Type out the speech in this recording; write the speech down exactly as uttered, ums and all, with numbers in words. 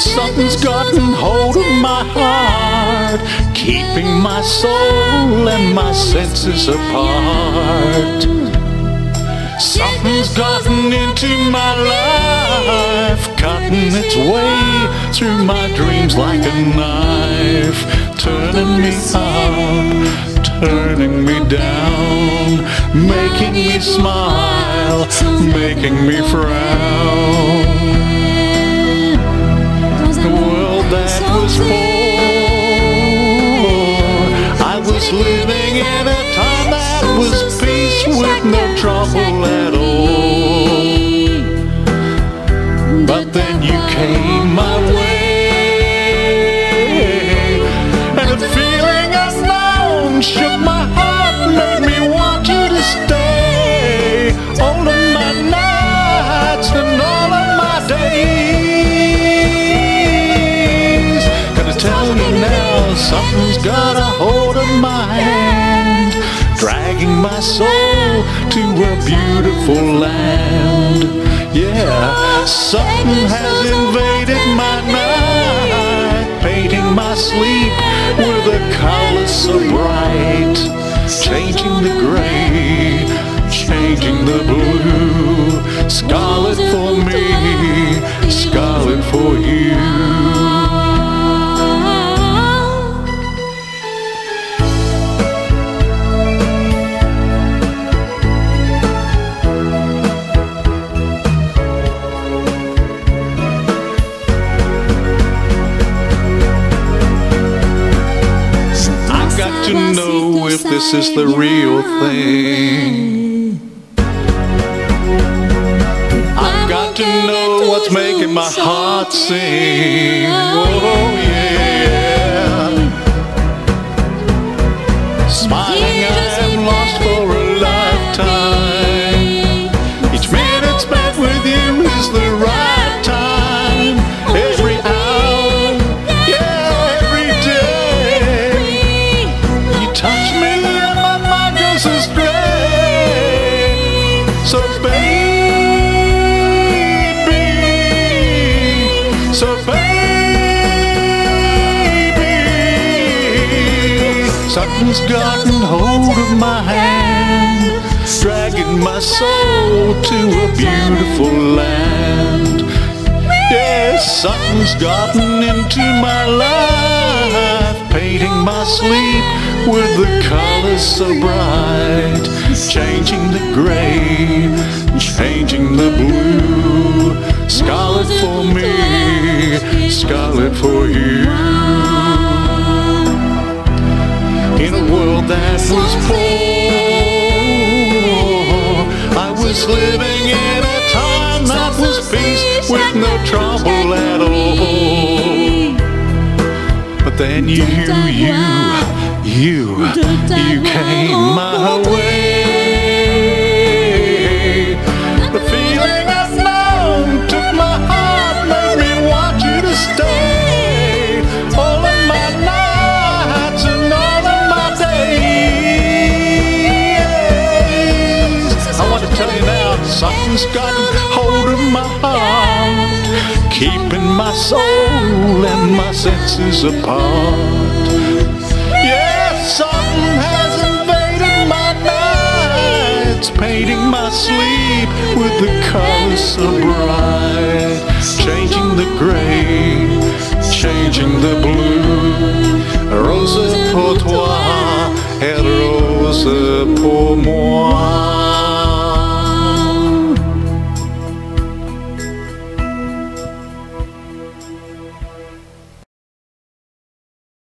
Something's gotten hold of my heart, keeping my soul and my senses apart. Something's gotten into my life, cutting its way through my dreams like a knife, turning me up, turning me down, making me smile, making me frown. That was for I was living in a time that was peace with no trouble at all. But then you came my way, and the feeling alone shook my heart, made me want you to stay. All of my nights and all of my days, tell me now, something's got a hold of my hand, dragging my soul to a beautiful land. Yeah, something has invaded my night, painting my sleep with a color so bright, changing the gray, changing the blue, scarlet for me, scarlet for you. To know if this is the real thing, I've got to know what's making my heart sing. Oh yeah, smiling I am lost for a lifetime. Each minute spent with you is the right time. Every something's gotten hold of my hand, dragging my soul to a beautiful land. Yes, something's gotten into my life, painting my sleep with the colors so bright, changing the gray, changing the blue, scarlet for me, scarlet for you. In a world that was poor, I was living in a time that was peace with no trouble at all. But then you, you, you, you came my way. The feeling I've known took my heart, made me want you to stay. All of my nights and something's gotten hold of my heart, keeping my soul and my senses apart. Yeah, something has invaded my nights, painting my sleep with the colors so bright, changing the gray,